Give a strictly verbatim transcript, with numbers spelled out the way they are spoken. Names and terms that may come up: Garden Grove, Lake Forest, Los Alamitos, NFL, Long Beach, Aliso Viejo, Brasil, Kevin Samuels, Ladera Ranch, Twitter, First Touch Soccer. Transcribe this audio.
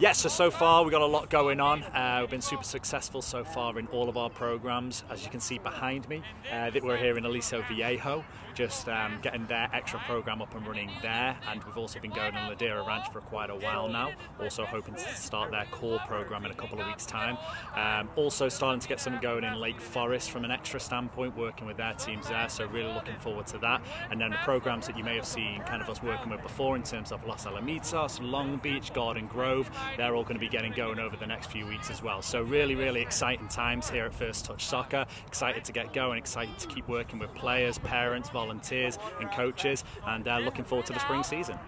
Yeah, so so far we've got a lot going on. Uh, we've been super successful so far in all of our programs. As you can see behind me, uh, that we're here in Aliso Viejo, just um, getting their extra program up and running there. And we've also been going on Ladera Ranch for quite a while now, also hoping to start their core program in a couple of weeks' time. Um, also starting to get something going in Lake Forest from an extra standpoint, working with their teams there, so really looking forward to that. And then the programs that you may have seen kind of us working with before in terms of Los Alamitos, Long Beach, Garden Grove, they're all going to be getting going over the next few weeks as well. So really, really exciting times here at First Touch Soccer. Excited to get going, excited to keep working with players, parents, volunteers and coaches, and uh, looking forward to the spring season.